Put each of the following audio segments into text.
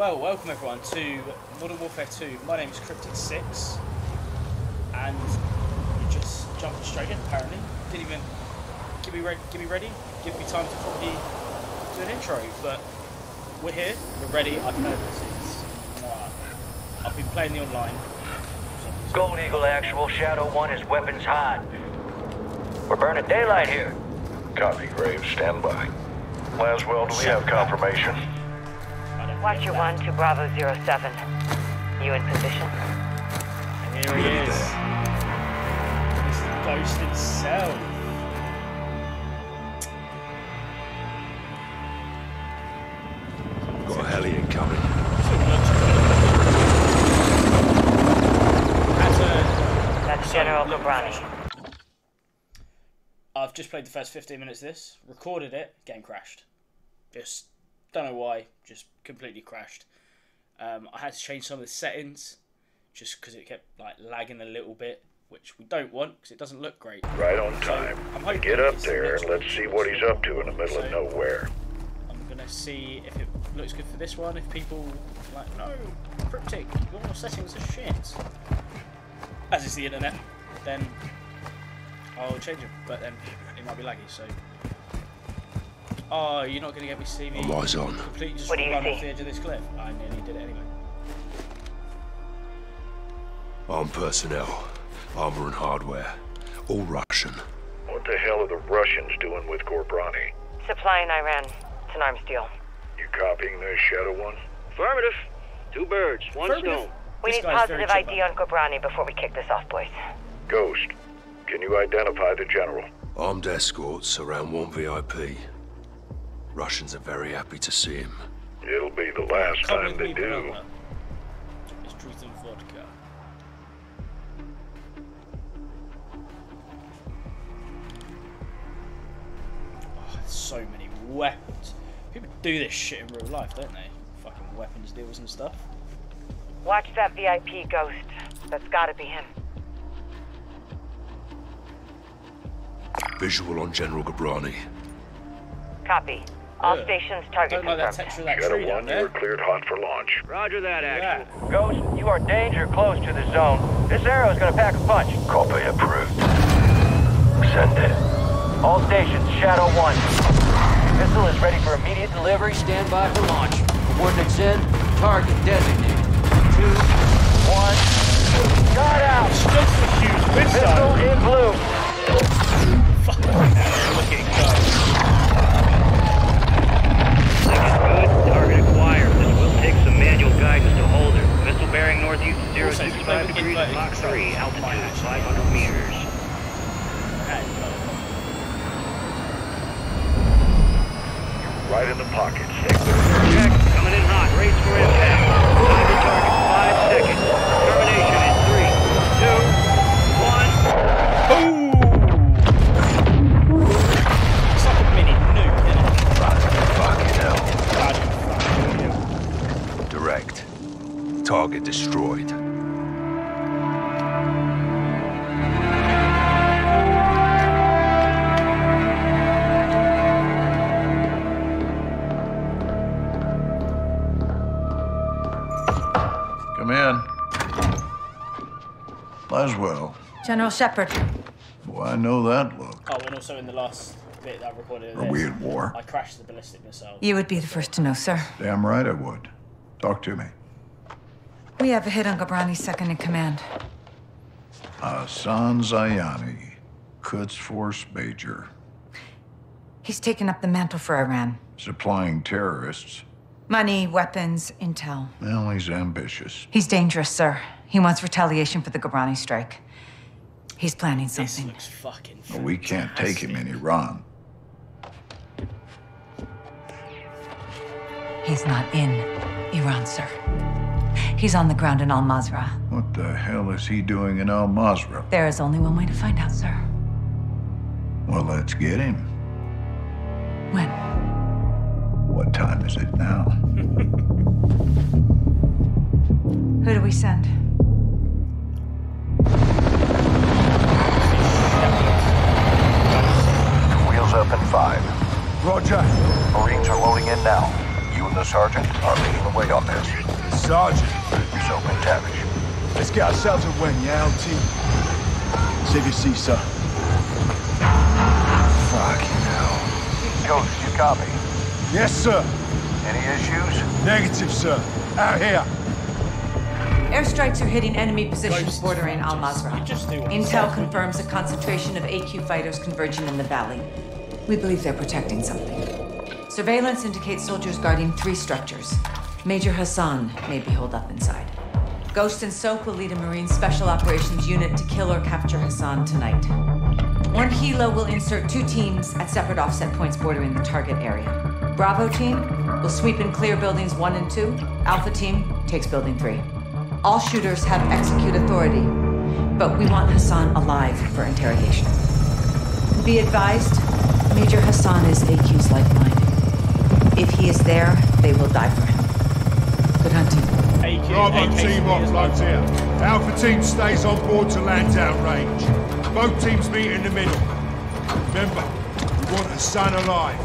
Well, welcome everyone to Modern Warfare 2. My name is Cryptid6, and we just jumped straight in. Apparently, didn't even give me time to properly do an intro. But we're here, we're ready. I've heard this is. I've been playing the online. Gold Eagle Actual, Shadow One is weapons hot. We're burning daylight here. Copy, Graves. Stand by. Laswell, do we have confirmation? Watcher one to Bravo 07. You in position. And here he is. It's the Ghost himself. Got a heli incoming. That's General Cabrani. I've just played the first 15 minutes of this, recorded it, game crashed. Just don't know why, just completely crashed. I had to change some of the settings just because it kept like lagging a little bit, which we don't want because it doesn't look great. Right on time. So get up there and let's see what he's up to in the middle of nowhere. I'm going to see if it looks good for this one, if people are like, no, Cryptic, your settings are shit. As is the internet, then I'll change them, but then it might be laggy, so... Oh, you're not going to get me see me completely just run off the edge of this cliff. I nearly did it anyway. Armed personnel, armour and hardware, all Russian. What the hell are the Russians doing with Cabrani? Supplying Iran. It's an arms deal. You copying this, Shadow One? Affirmative. Two birds, one stone. We need positive ID on Cabrani before we kick this off, boys. Ghost, can you identify the general? Armed escorts around one VIP. Russians are very happy to see him. It'll be the last time they do. It's truth and vodka. Oh, so many weapons. People do this shit in real life, don't they? Fucking weapons deals and stuff. Watch that VIP, Ghost. That's gotta be him. Visual on General Cabrani. Copy. All stations target confirmed. Shadow One, you are cleared hot for launch. Roger that, Actual. Yeah. Ghost, you are danger close to the zone. This arrow is going to pack a punch. Copy approved. Send it. All stations, Shadow One. Missile is ready for immediate delivery. Stand by for launch. Coordinates in. Target designated. 2, 1. Shot out. Just the huge missile in blue. Fuck. Look at it go. Target acquired. This will take some manual guidance to hold her. Missile bearing northeast 065 degrees, Mach 3, altitude 500 meters. Right in the pocket. Check. Coming in hot. Race for impact. Time to target 5 seconds. Termination in 3, 2, 1. Boom! Target destroyed. Come in. Laswell. General Shepard. Well, I know that look. Oh, and also in the last bit that I recorded. Are we at war? I crashed the ballistic missile. You would be the first to know, sir. Damn right I would. Talk to me. We have a hit on Cabrani's second in command. Hassan Zayani, Quds Force Major. He's taken up the mantle for Iran. Supplying terrorists. Money, weapons, intel. Well, he's ambitious. He's dangerous, sir. He wants retaliation for the Cabrani strike. He's planning something. This looks fucking fantastic. Well, we can't take him in Iran. He's not in Iran, sir. He's on the ground in Al Mazrah. What the hell is he doing in Al Mazrah? There is only one way to find out, sir. Well, let's get him. When? What time is it now? Who do we send? Wheels up in 5. Roger. Marines are loading in now. and the sergeant are leading the way on this. Sergeant? So McTavish. Let's get ourselves a win, yeah, LT? Save your seat, sir. Fucking hell. Ghost, you copy? Yes, sir. Any issues? Negative, sir. Out here. Airstrikes are hitting enemy positions bordering Al Mazrah. Intel confirms a concentration of AQ fighters converging in the valley. We believe they're protecting something. Surveillance indicates soldiers guarding 3 structures. Major Hassan may be holed up inside. Ghost and Soak will lead a Marine Special Operations unit to kill or capture Hassan tonight. One Hilo will insert 2 teams at separate offset points bordering the target area. Bravo team will sweep and clear buildings 1 and 2. Alpha team takes building 3. All shooters have execute authority, but we want Hassan alive for interrogation. Be advised, Major Hassan is AQ's lifeline. If he is there, they will die for him. Good hunting. AQ, Bravo team offloads here. Alpha team stays on board to land downrange. Both teams meet in the middle. Remember, we want Hassan alive,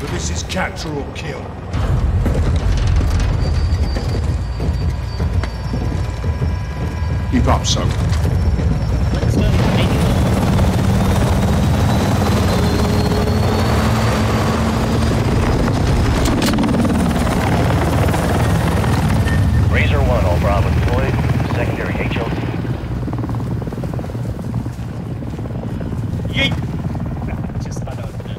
but this is capture or kill. Keep up, so. Let's go. Racer 1, all Bravo deployed. Secondary HLT. Yeet! Nah, just I don't know.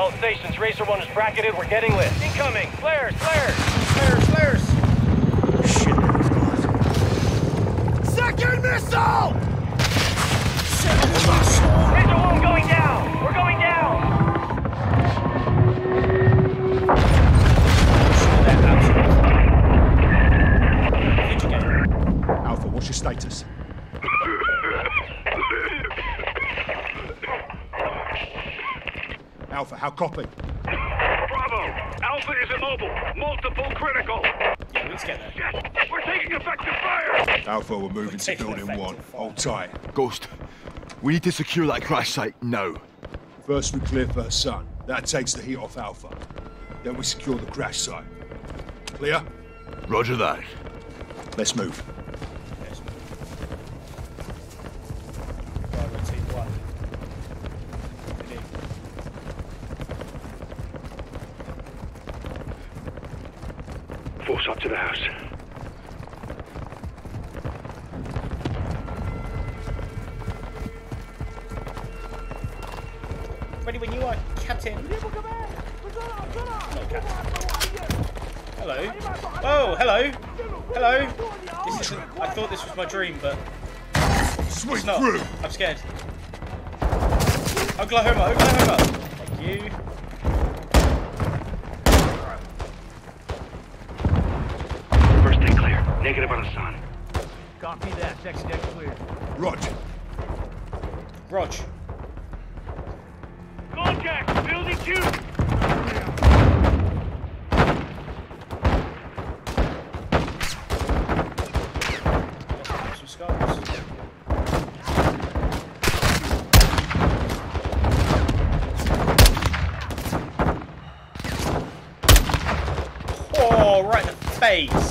All stations, Racer 1 is bracketed. We're getting lit. Incoming! Flares! Flares! Flares! Flares! Shit, second missile! Second missile! Racer 1 going down! We're going down! Shoot that out. Alpha, what's your status? Alpha, how copy? Alpha is immobile. Multiple critical. Yeah, let's get that. We're taking effective fire! Alpha, we're moving to building 1. Hold tight. Ghost, we need to secure that crash site now. First we clear for Hassan. That takes the heat off Alpha. Then we secure the crash site. Clear? Roger that. Let's move. But sweet it's not. Through. I'm scared. Oklahoma, Oklahoma. Thank you. First thing clear. Negative on Hassan. Copy that. Next deck clear. Roger. Roger. Contact. Building 2. Face.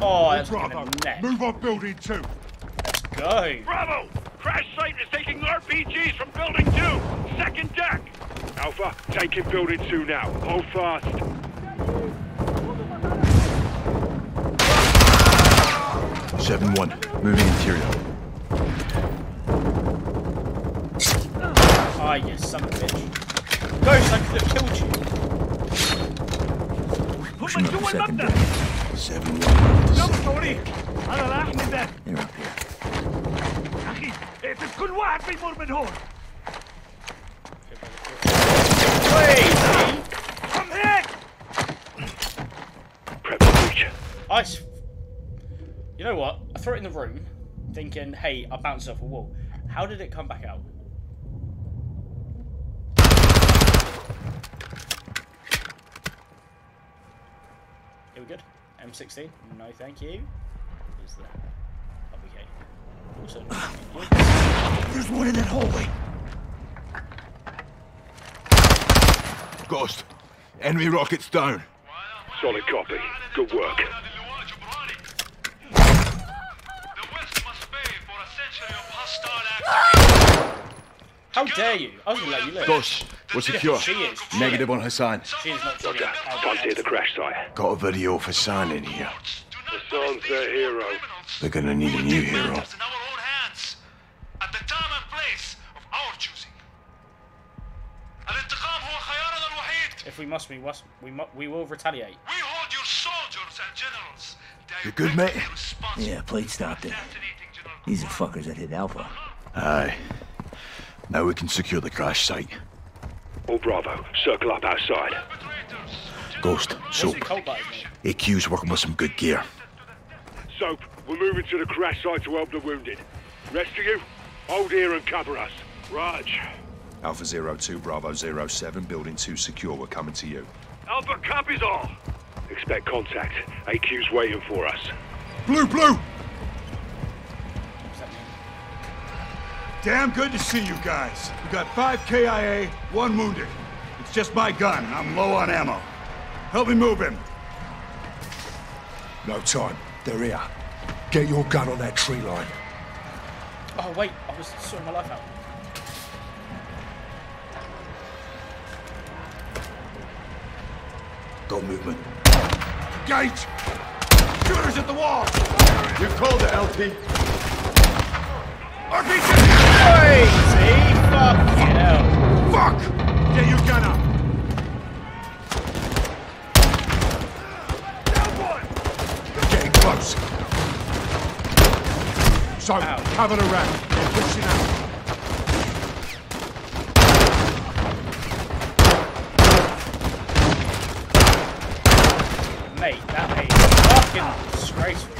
Oh, that's Bravo. Move on building 2. Let's go. Bravo! Crash site is taking RPGs from building 2. Second deck. Alpha, taking building 2 now. Hold fast. Seven 1, moving interior. Ah, you son of a bitch. Ghost, I could have killed you. Put my 2 up there. 7-1. Jump, Tony. I'll laugh me there. You're up here. Aki, if it's good, what happened more than home? Crazy. Come here. Prep the future. You know what? I threw it in the room, thinking, hey, I bounced off a wall. How did it come back out? Good. M16? No, thank you. Is that? Okay. There's one in that hallway. Ghost, enemy rockets down. Solid copy. Good work. How dare you? I was gonna let you live. Ghost, we're secure. She is. Negative on Hassan. She is not secure. Can't the crash site. Got a video of Hassan in here. Hassan's their hero. They're gonna need a new hero. In our own hands, at the time and place of our choosing. If we must, we will retaliate. We hold your soldiers and generals. You good, mate? Yeah, Plate stopped it. These are fuckers that hit Alpha. Aye. Now we can secure the crash site. All Bravo, circle up outside. Ghost, Soap. AQ's working with some good gear. Soap, we're moving to the crash site to help the wounded. Rest of you, hold here and cover us. Raj. Alpha 02, Bravo 07, building 2 secure, we're coming to you. Alpha copies all. Expect contact. AQ's waiting for us. Blue! Damn good to see you guys. We got 5 KIA, 1 wounded. It's just my gun, and I'm low on ammo. Help me move him. No time. They're here. Get your gun on that tree line. Oh, wait. I was sorting my life out. Got movement. Gate! Shooters at the wall! You called it, LP. RPG! Crazy! Fucking hell. Fuck! Get your gun up! Getting close. So, cover the ramp. They're pushing out. Mate, that made fucking disgraceful.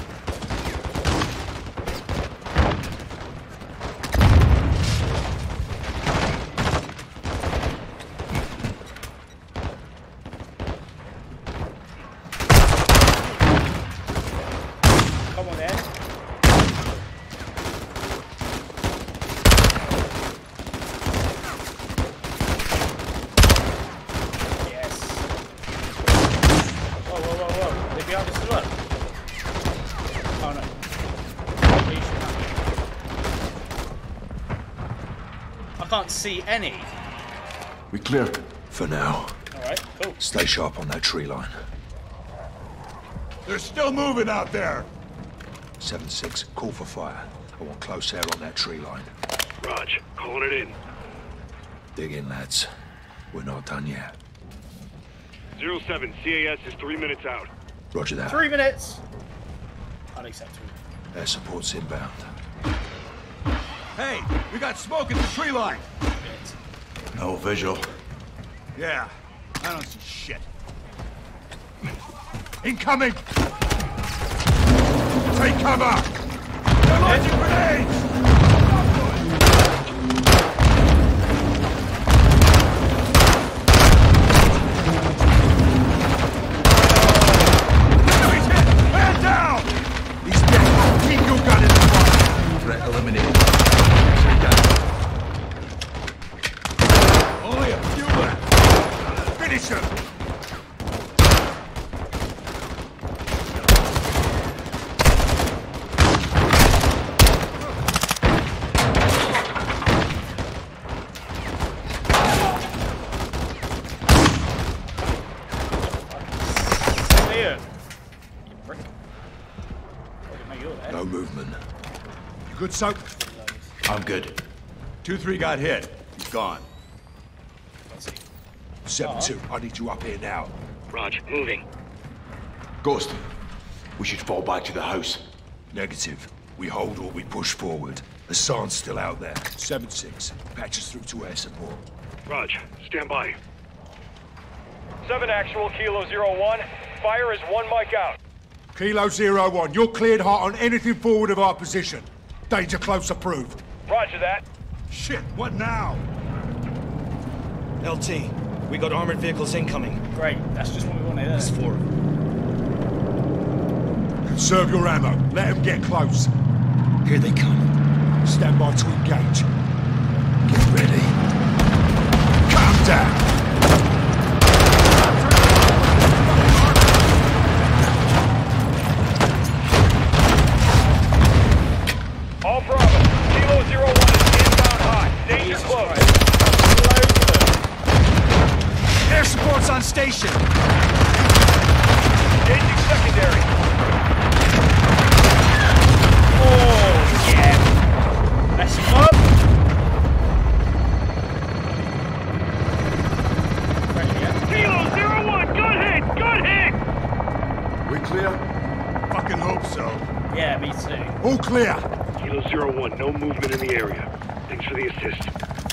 See any? We clear for now. All right, cool. Stay sharp on that tree line. They're still moving out there. 7-6, call for fire. I want close air on that tree line. Raj, call it in. Dig in, lads. We're not done yet. 07, CAS is 3 minutes out. Roger that. 3 minutes. Unacceptable. Air support's inbound. Hey, we got smoke at the tree line. No visual. Yeah, I don't see shit. Incoming! Take cover! They're launching grenades! Enemies hit! Man down! He's dead. Keep your gun in the fire. Threat eliminated. Only a few left. Finish him. See ya. You prick. No movement. You good, Soap? I'm good. 2-3 got hit. He's gone. 7-2, I need you up here now. Raj, moving. Ghost, we should fall back to the house. Negative. We hold or we push forward. Hassan's still out there. 7-6, patch us through to air support. Raj, stand by. 7 actual, Kilo-01. Fire is 1 mic out. Kilo-01, you're cleared hot on anything forward of our position. Danger close approved. Roger that. Shit, what now? LT, we got armored vehicles incoming. Great, that's just what we wanted. That's 4. Conserve your ammo. Let them get close. Here they come. Stand by to engage. Get ready. Calm down. Station. Engaging secondary. Oh, yeah. That's up. Kilo-01, good hit. We clear? Fucking hope so. Yeah, me too. All clear. Kilo-01, no movement in the area. Thanks for the assist.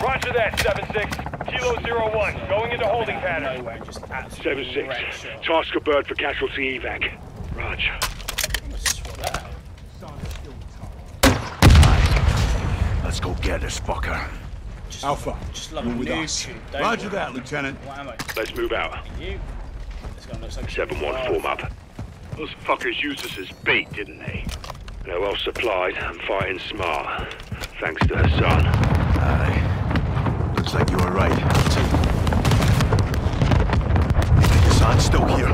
Roger that, 7-6. Kilo-01, going into holding pattern. 7-6, task a bird for casualty evac. Roger. Let's go get this fucker. Alpha, just love move with us. Roger that, Lieutenant. Let's move out. 7-1, form up. Those fuckers used us as bait, didn't they? They're well supplied and fighting smart. Thanks to Hassan. Aye. Looks like you were right. Hassan's still here.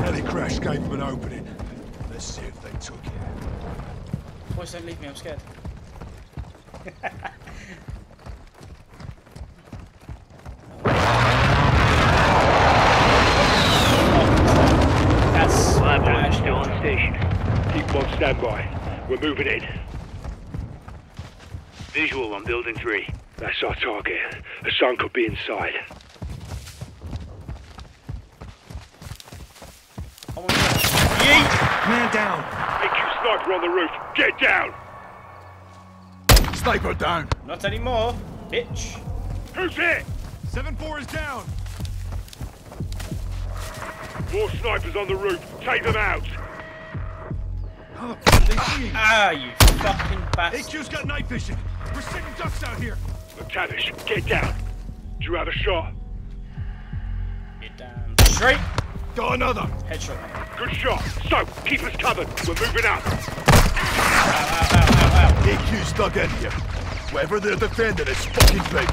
Heli crash gave them an opening. Let's see if they took it. Boys, don't leave me, I'm scared. That's live wire still on station. Keep on standby. We're moving in. Visual on building 3. That's our target. Hassan could be inside. Oh my God. Yeet! Man down! AQ sniper on the roof! Get down! Sniper down! Not anymore, bitch! Who's hit? 7-4 is down! More snipers on the roof! Take them out! How the fuck are they seeing? Ah, you fucking bastard! AQ's got night vision! We're sitting ducks out here! Tavish, get down. Do you have a shot? Get down. Straight. Got another. Headshot. Good shot. So, keep us covered. We're moving up. Ow. AQ's stuck in here. Whoever they're defending is fucking big.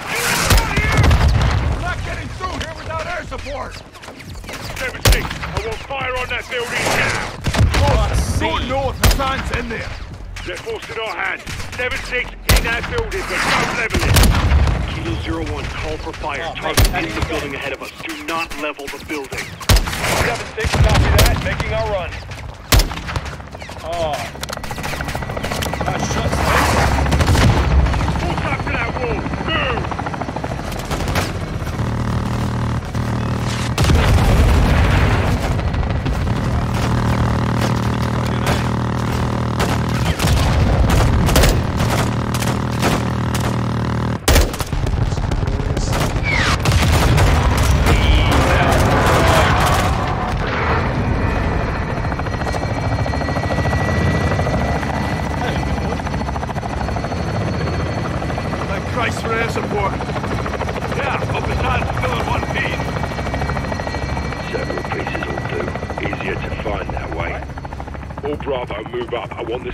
We're not getting through here without air support. 17, I want fire on that building now. Don't know if the sign's in there. They're forcing our hand. 7-6, in that building, but don't level it. Kilo-01, call for fire. Target is the building ahead of us. Do not level the building. 7-6, copy that. Making our run. Oh. That shot's nice. Pull back to that wall. Move.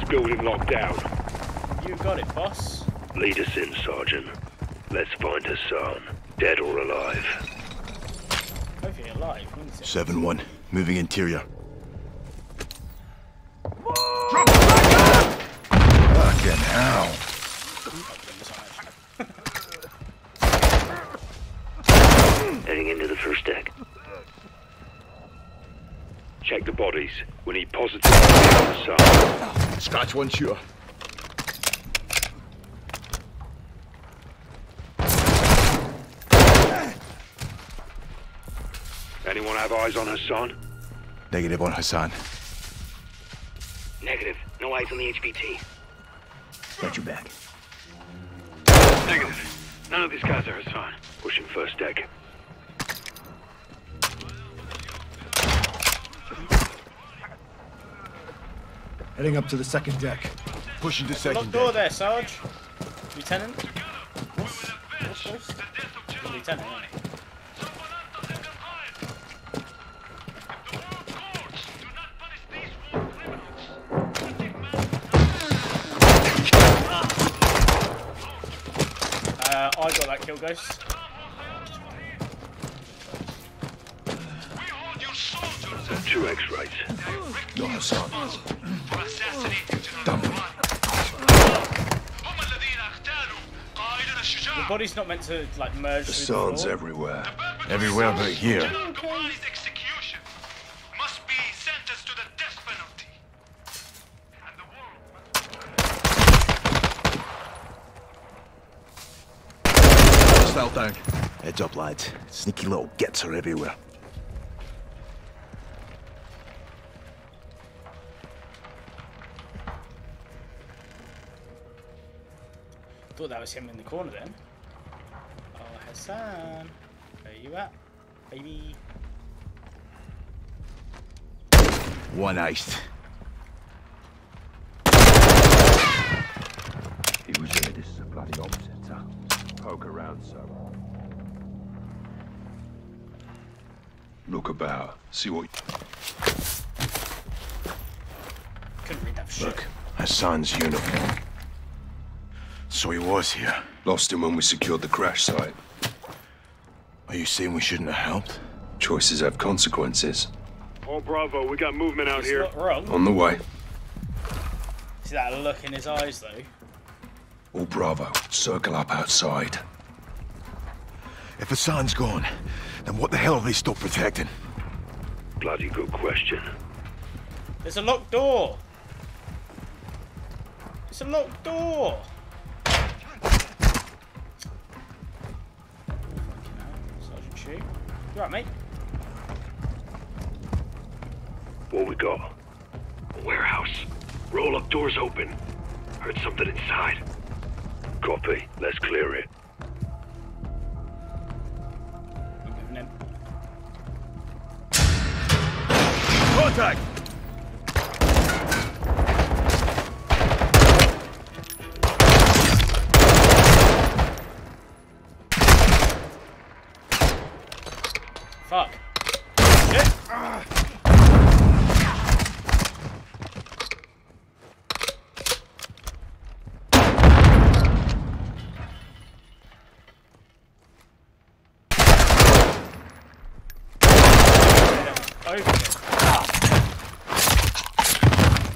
Building locked down. You got it, boss. Lead us in, Sergeant. Let's find Hassan, dead or alive. Hopefully alive. 7-1, moving interior. Whoa! Drop the back up! Fucking hell. Heading into the first deck. Check the bodies. We need positive on Hassan. Scratch one, sure. Anyone have eyes on Hassan? Negative on Hassan. Negative. No eyes on the HBT. Got your back. Negative. None of these guys are Hassan. Pushing first deck. Heading up to the second deck. Pushing to second deck. Locked door there, Sarge. Lieutenant. What's this? Lieutenant. I got that kill, Ghost. Two X-rays. You're Hassan. Dump. The body's not meant to like merge. Hassan's everywhere. Everywhere but here. Execution must be sentenced to the death penalty. And the world. Style down. Heads up, lads. Sneaky little gets are everywhere. Thought that was him in the corner then. Oh, Hassan, where you at, baby? One iced. He was here. This is a bloody op center. Poke around, sir. Look about. See what. Couldn't read that shit. Look, Hassan's uniform. So he was here. Lost him when we secured the crash site. Are you saying we shouldn't have helped? Choices have consequences. Oh, Bravo, we got movement out here. On the way. See that look in his eyes, though? Oh, Bravo, circle up outside. If Hassan's gone, then what the hell are they still protecting? Bloody good question. There's a locked door. It's a locked door. You right, mate? What we got? A warehouse. Roll up doors open. Heard something inside. Copy. Let's clear it. I'm moving in. Contact! Fuck. Shit.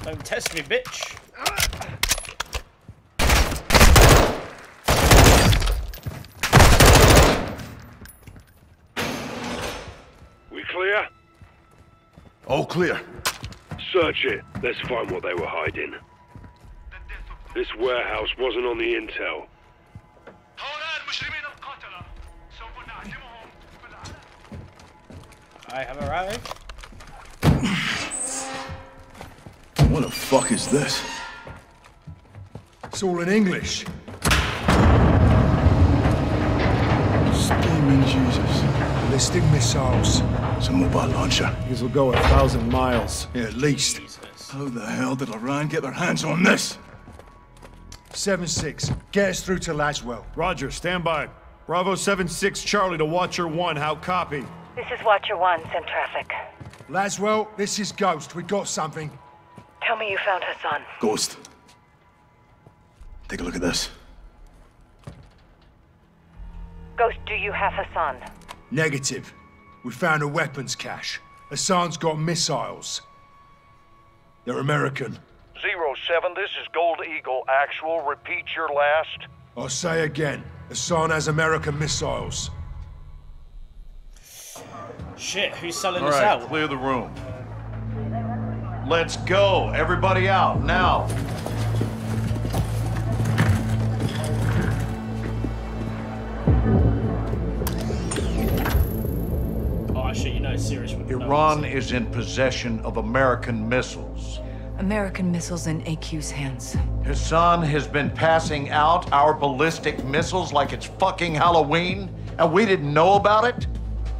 Don't test me, bitch. All clear. Search it. Let's find what they were hiding. This warehouse wasn't on the intel. I have arrived. What the fuck is this? It's all in English. Steaming Jesus. Ballistic missiles. It's a mobile launcher. These will go 1,000 miles. Yeah, at least. Jesus. How the hell did Iran get their hands on this? 7-6, get us through to Laswell. Roger, stand by. Bravo 7-6, Charlie to Watcher 1, how copy? This is Watcher 1, send traffic. Laswell, this is Ghost, we got something. Tell me you found Hassan. Ghost. Take a look at this. Ghost, do you have Hassan? Negative. We found a weapons cache. Hassan's got missiles. They're American. 07, this is Gold Eagle Actual. Repeat your last. I'll say again. Hassan has American missiles. Shit, who's selling this out? All right, clear the room. Let's go. Everybody out, now. Iran is in possession of American missiles. American missiles in AQ's hands. Hassan has been passing out our ballistic missiles like it's fucking Halloween, and we didn't know about it?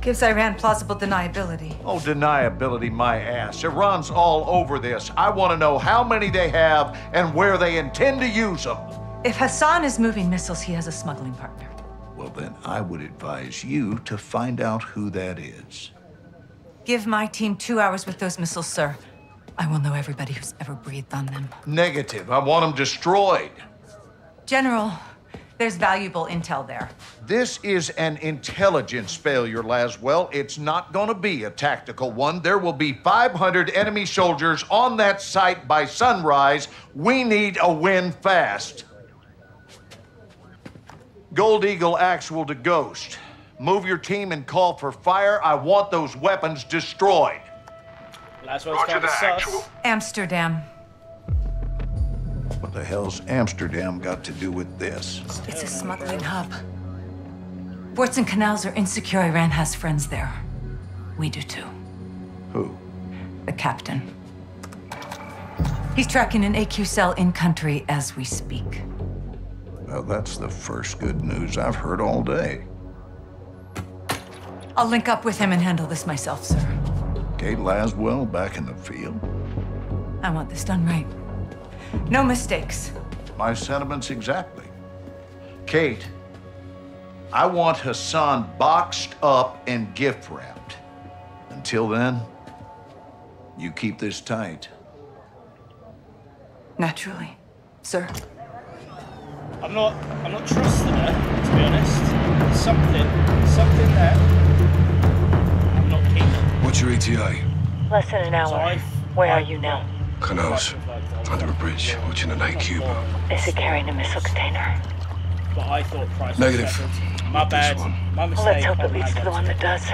Gives Iran plausible deniability. Oh, deniability, my ass. Iran's all over this. I want to know how many they have and where they intend to use them. If Hassan is moving missiles, he has a smuggling partner. Well, then I would advise you to find out who that is. Give my team 2 hours with those missiles, sir. I will know everybody who's ever breathed on them. Negative. I want them destroyed. General, There's valuable intel there. This is an intelligence failure, Laswell. It's not gonna be a tactical one. There will be 500 enemy soldiers on that site by sunrise. We need a win fast. Gold Eagle Actual to Ghost. Move your team and call for fire. I want those weapons destroyed. Laswell's got the Actual. Amsterdam. What the hell's Amsterdam got to do with this? It's a smuggling hub. Ports and canals are insecure. Iran has friends there. We do too. Who? The captain. He's tracking an AQ cell in country as we speak. Well, that's the first good news I've heard all day. I'll link up with him and handle this myself, sir. Kate Laswell back in the field? I want this done right. No mistakes. My sentiments exactly. Kate, I want Hassan boxed up and gift wrapped. Until then, you keep this tight. Naturally, sir. I'm not trusting her, to be honest. Something there. I'm not keen. What's your ETA? Less than an hour. Where are you now? Canoes, under a bridge, watching an AQ boat. Is it carrying a missile container? But I thought Price. Negative. My bad. My mistake. Well, let's hope it leads to the one that does.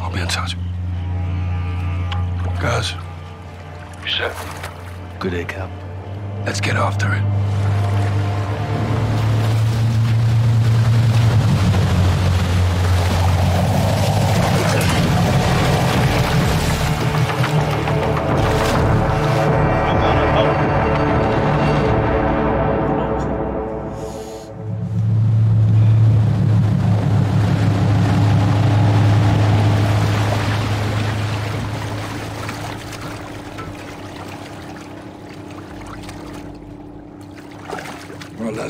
I'll be in touch. Guys, you set? Good day, Cap. Let's get after it.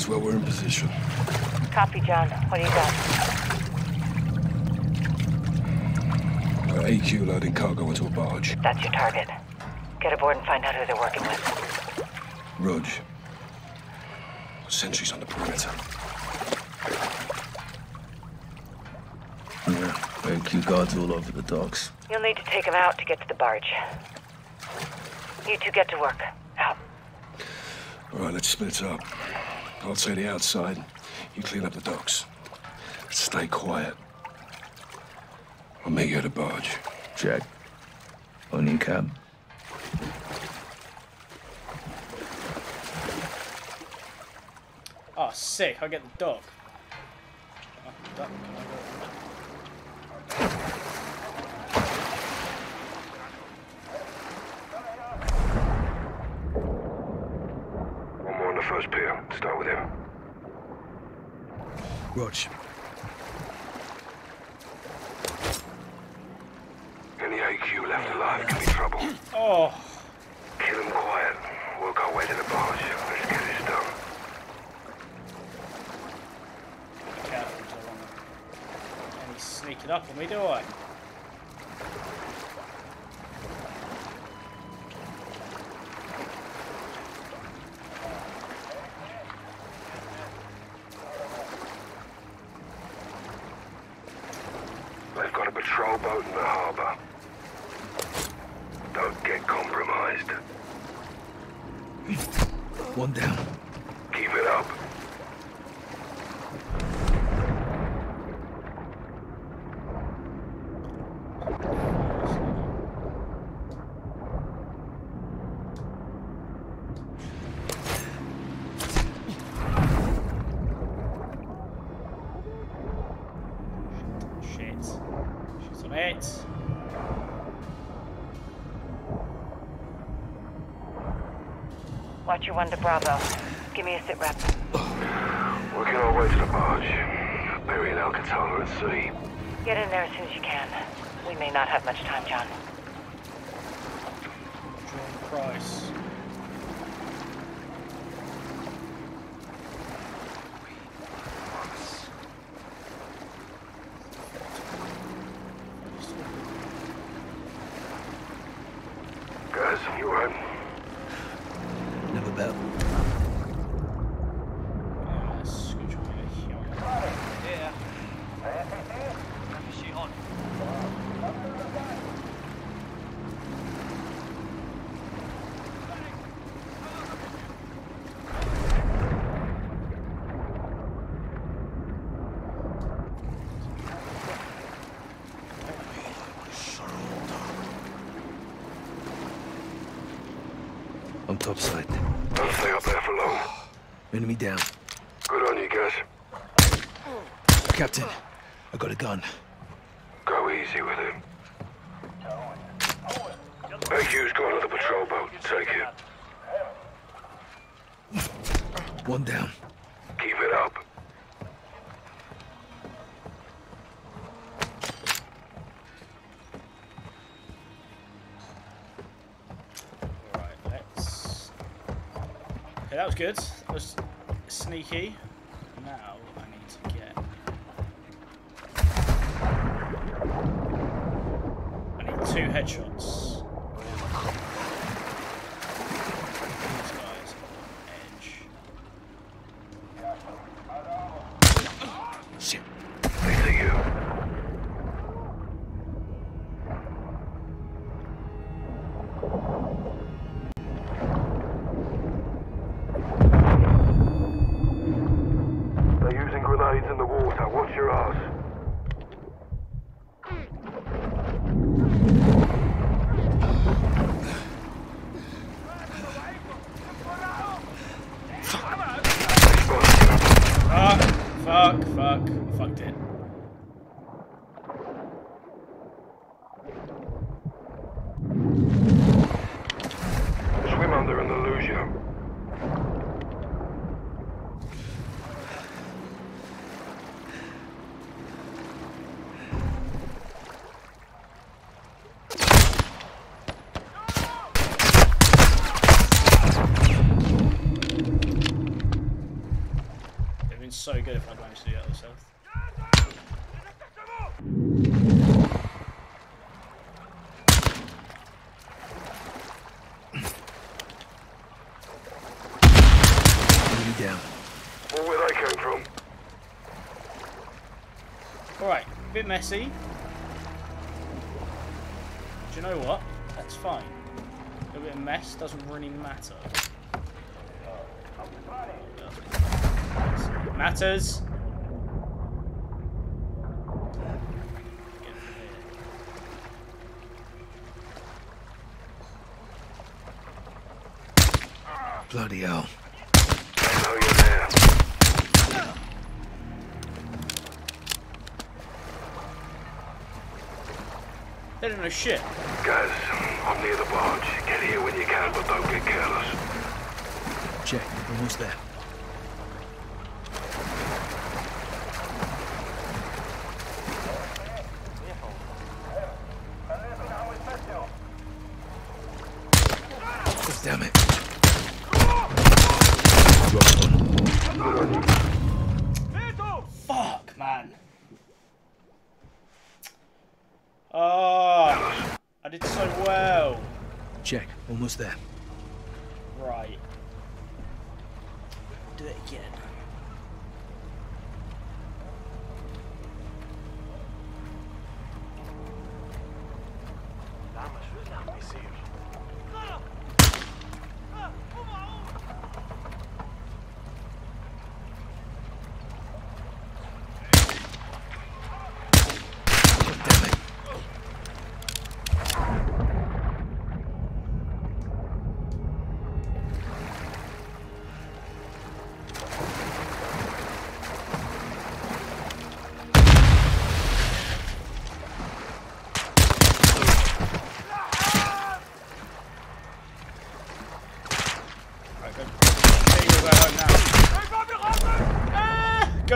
Well, we're in position. Copy, John. What do you got? We're AQ loading cargo into a barge. That's your target. Get aboard and find out who they're working with. Rudge. Sentries on the perimeter. Yeah, AQ guards all over the docks. You'll need to take them out to get to the barge. You two get to work. Out. All right, let's split up. I'll say the outside. You clean up the docks. Stay quiet. I'll meet you at a barge. Jack. On your cab. Oh, sick. I'll get the dog. First pier. Start with him. Watch. Any AQ left alive can be trouble. Oh. Kill him quiet. Work our way to the barge. Let's get this done. Be careful, John. And he's sneaking up on me, do I? Boat in the harbour. Don't get compromised. One down. Keep it up. Watcher one to Bravo. Give me a sit rep. Working our way to the barge. Burying Alcatala at sea. Get in there as soon as you can. We may not have much time, John. John Price. Guys, you alright? Never better. top side. Don't stay up there for long. Enemy down. Good on you, guys. Captain, I got a gun. Go easy with him. AQ's going to the patrol boat. Take it. One down. Keep it up. Alright, let's... Okay, that was good. That was sneaky. Now I need to get... I need 2 headshots. So good if I managed to do that myself. Enemy down. Well, where they came from? Alright, a bit messy. Do you know what? That's fine. A little bit of mess doesn't really matter. Matters. Bloody hell. I know you're there. They don't know shit. Guys, I'm near the barge. Get here when you can, but don't get careless. Check, almost there. There. Right. Do it again.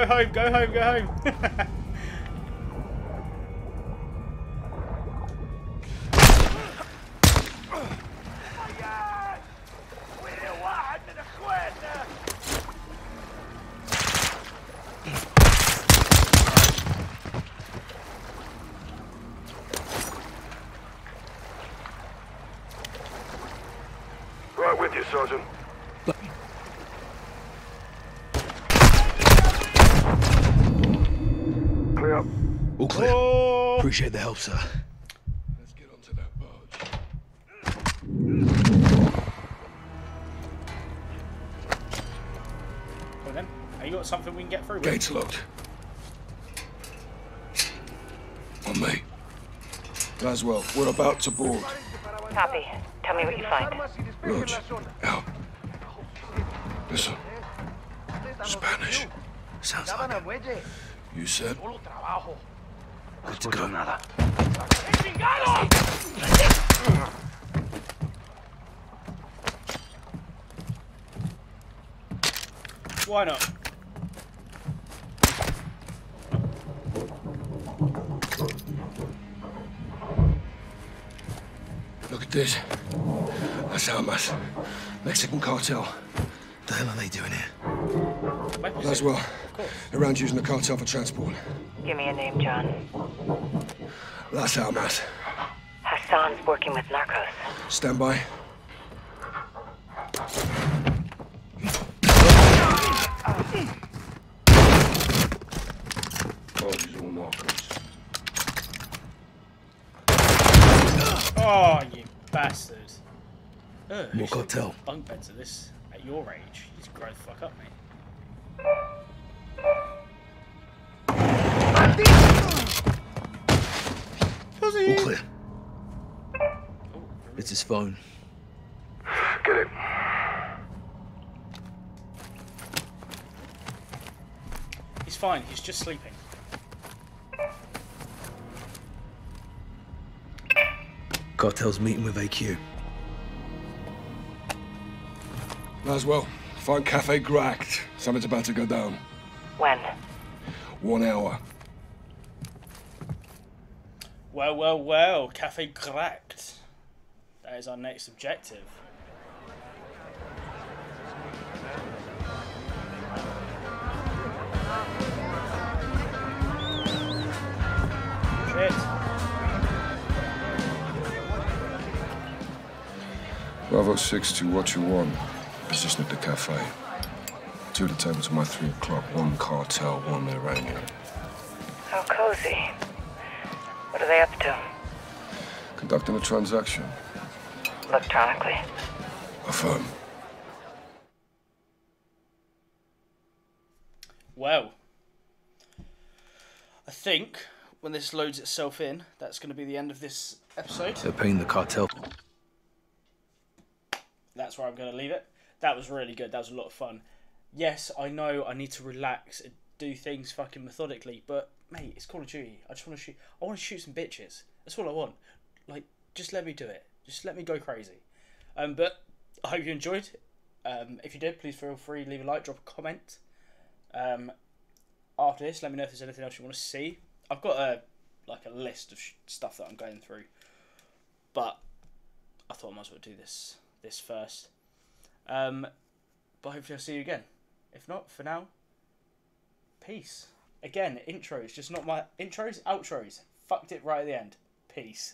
Go home, go home, go home. Right with you, Sergeant. All clear. Whoa. Appreciate the help, sir. Let's get onto that barge. Well then, have you got something we can get through? Gates locked. On me. Laswell, we're about to board. Copy. Tell me what you find. Roger. Out. Listen. Spanish. Sounds like it. You said? Let's go. Why not? Look at this. That's Almas. Mexican cartel. What the hell are they doing here? Laswell. Around using the cartel for transport. Give me a name, John. Las Almas. Hassan's working with narcos. Stand by. Oh, you bastard. More cartel. Bunk beds of this at your age. You just grow the fuck up, mate. All clear. Oh. It's his phone. Get it. He's fine. He's just sleeping. Cartel's meeting with AQ. Laswell, find Café Gracht. Something's about to go down. When? 1 hour. Well, well, well. Café Gracht. That is our next objective. Shit. Bravo 06 to Watcher one. Position at the cafe. 2 at the table to my 3 o'clock. 1 cartel, 1 Iranian. How cozy. What are they up to? Conducting a transaction. Electronically. Affirm. Well, I think when this loads itself in, that's going to be the end of this episode. They're paying the cartel. That's where I'm going to leave it. That was really good. That was a lot of fun. Yes, I know I need to relax and do things fucking methodically, but mate, it's Call of Duty. I just want to shoot. I want to shoot some bitches. That's all I want. Like, just let me do it. Just let me go crazy. But I hope you enjoyed. If you did, please feel free to leave a like, drop a comment. After this, let me know if there's anything else you want to see. I've got a list of stuff that I'm going through, but I thought I might as well do this first, but hopefully I'll see you again. If not, for now, peace. Again, intros, just not my intros, outros. Fucked it right at the end. Peace.